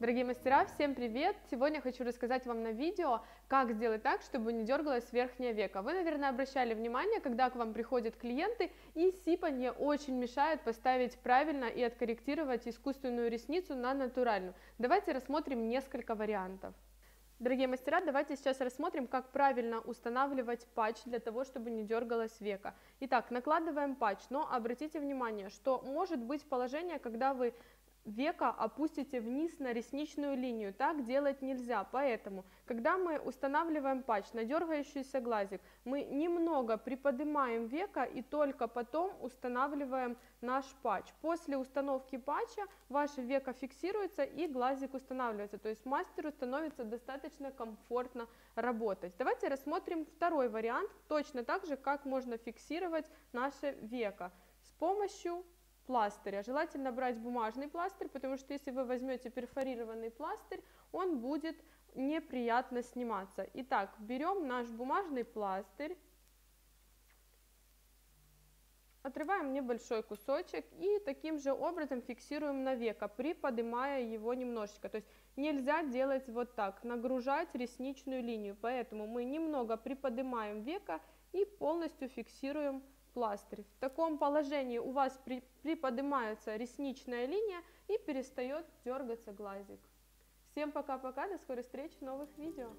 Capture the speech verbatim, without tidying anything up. Дорогие мастера, всем привет! Сегодня хочу рассказать вам на видео, как сделать так, чтобы не дергалась верхняя века. Вы, наверное, обращали внимание, когда к вам приходят клиенты, и сипанье очень мешает поставить правильно и откорректировать искусственную ресницу на натуральную. Давайте рассмотрим несколько вариантов. Дорогие мастера, давайте сейчас рассмотрим, как правильно устанавливать патч для того, чтобы не дергалась века. Итак, накладываем патч, но обратите внимание, что может быть положение, когда вы века опустите вниз на ресничную линию, так делать нельзя, поэтому, когда мы устанавливаем патч на дергающийся глазик, мы немного приподнимаем века и только потом устанавливаем наш патч. После установки патча ваше веко фиксируется и глазик устанавливается, то есть мастеру становится достаточно комфортно работать. Давайте рассмотрим второй вариант, точно так же, как можно фиксировать наше веко с помощью пластыря. Желательно брать бумажный пластырь, потому что если вы возьмете перфорированный пластырь, он будет неприятно сниматься. Итак, берем наш бумажный пластырь, отрываем небольшой кусочек и таким же образом фиксируем на веко, приподнимая его немножечко. То есть нельзя делать вот так, нагружать ресничную линию, поэтому мы немного приподнимаем веко и полностью фиксируем пластырь. В таком положении у вас приподнимается ресничная линия и перестает дергаться глазик. Всем пока-пока, до скорой встречи в новых видео.